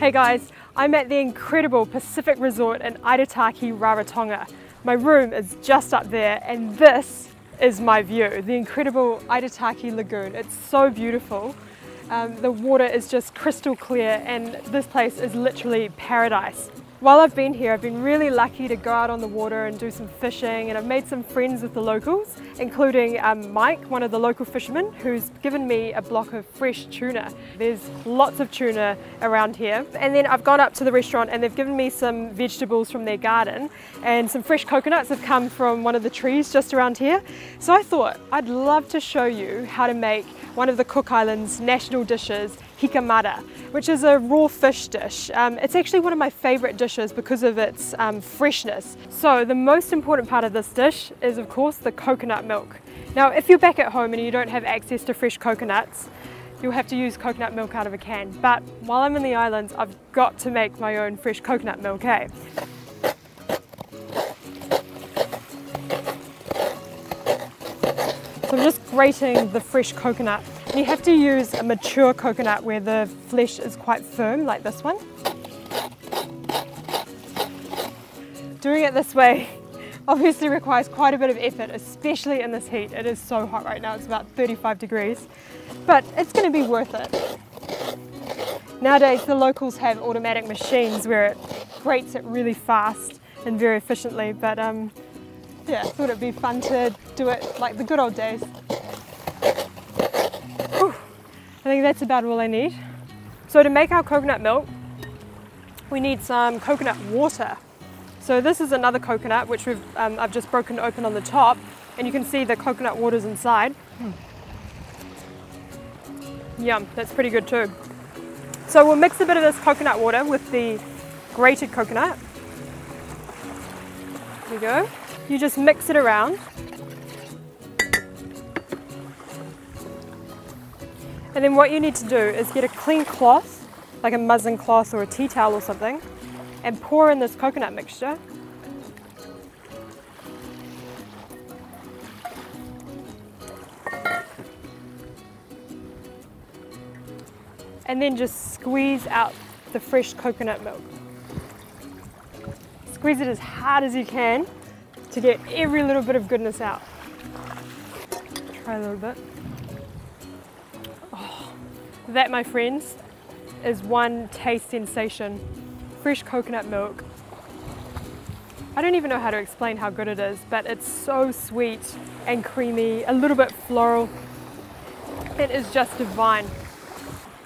Hey guys, I'm at the incredible Pacific Resort in Aitutaki, Rarotonga. My room is just up there and this is my view, the incredible Aitutaki Lagoon. It's so beautiful. The water is just crystal clear and this place is literally paradise. While I've been here, I've been really lucky to go out on the water and do some fishing, and I've made some friends with the locals, including Mike, one of the local fishermen, who's given me a block of fresh tuna. There's lots of tuna around here. And then I've gone up to the restaurant and they've given me some vegetables from their garden, and some fresh coconuts have come from one of the trees just around here. So I thought I'd love to show you how to make one of the Cook Islands national dishes, Ika Mata, which is a raw fish dish. It's actually one of my favourite dishes because of its freshness. So the most important part of this dish is of course the coconut milk. Now if you're back at home and you don't have access to fresh coconuts, you'll have to use coconut milk out of a can. But while I'm in the islands, I've got to make my own fresh coconut milk, eh? So I'm just grating the fresh coconut. You have to use a mature coconut where the flesh is quite firm, like this one. Doing it this way obviously requires quite a bit of effort, especially in this heat. It is so hot right now, it's about 35 degrees, but it's going to be worth it. Nowadays the locals have automatic machines where it grates it really fast and very efficiently, but yeah, I thought it'd be fun to do it like the good old days. Whew. I think that's about all I need. So to make our coconut milk, we need some coconut water. So this is another coconut which I've just broken open on the top, and you can see the coconut water's inside. Yum, that's pretty good too. So we'll mix a bit of this coconut water with the grated coconut. There we go. You just mix it around, and then what you need to do is get a clean cloth, like a muslin cloth or a tea towel or something, and pour in this coconut mixture. And then just squeeze out the fresh coconut milk. Squeeze it as hard as you can to get every little bit of goodness out. Try a little bit. Oh, that, my friends, is one taste sensation. Fresh coconut milk. I don't even know how to explain how good it is, but it's so sweet and creamy, a little bit floral. It is just divine.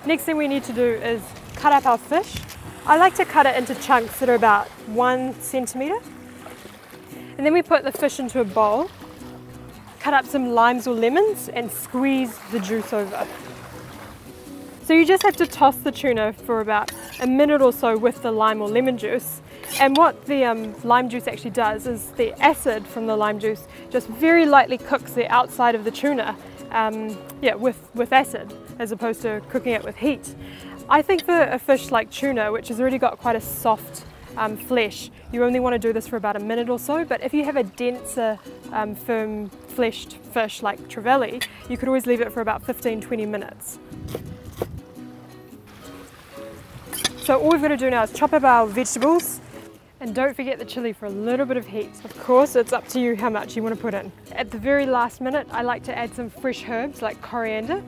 Next thing we need to do is cut up our fish. I like to cut it into chunks that are about 1 centimetre. And then we put the fish into a bowl, cut up some limes or lemons and squeeze the juice over. So you just have to toss the tuna for about a minute or so with the lime or lemon juice. And what the lime juice actually does is the acid from the lime juice just very lightly cooks the outside of the tuna with acid, as opposed to cooking it with heat. I think for a fish like tuna, which has already got quite a soft flesh, you only want to do this for about a minute or so, but if you have a denser firm fleshed fish like trevally, you could always leave it for about 15-20 minutes. So all we've got to do now is chop up our vegetables, and don't forget the chilli for a little bit of heat. Of course, it's up to you how much you want to put in. At the very last minute, I like to add some fresh herbs like coriander.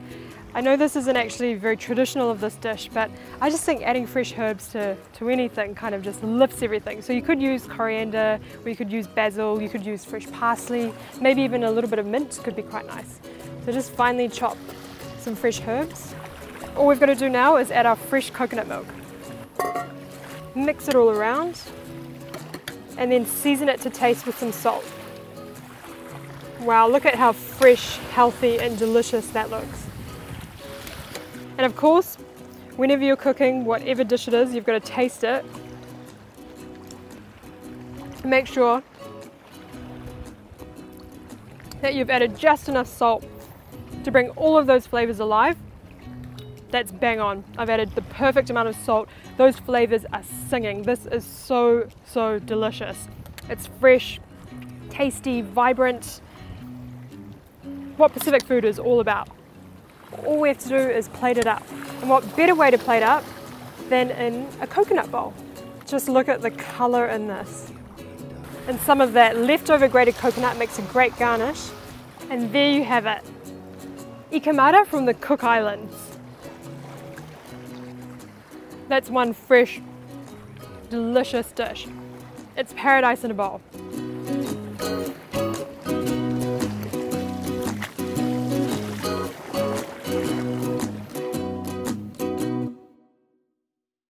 I know this isn't actually very traditional of this dish, but I just think adding fresh herbs to anything kind of just lifts everything. So you could use coriander, or you could use basil, you could use fresh parsley, maybe even a little bit of mint could be quite nice. So just finely chop some fresh herbs. All we've got to do now is add our fresh coconut milk. Mix it all around and then season it to taste with some salt. Wow, look at how fresh, healthy and delicious that looks. And of course, whenever you're cooking, whatever dish it is, you've got to taste it. Make sure that you've added just enough salt to bring all of those flavors alive. That's bang on. I've added the perfect amount of salt. Those flavors are singing. This is so, so delicious. It's fresh, tasty, vibrant. What Pacific food is all about. All we have to do is plate it up. And what better way to plate up than in a coconut bowl. Just look at the colour in this. And some of that leftover grated coconut makes a great garnish. And there you have it. Ika Mata from the Cook Islands. That's one fresh, delicious dish. It's paradise in a bowl.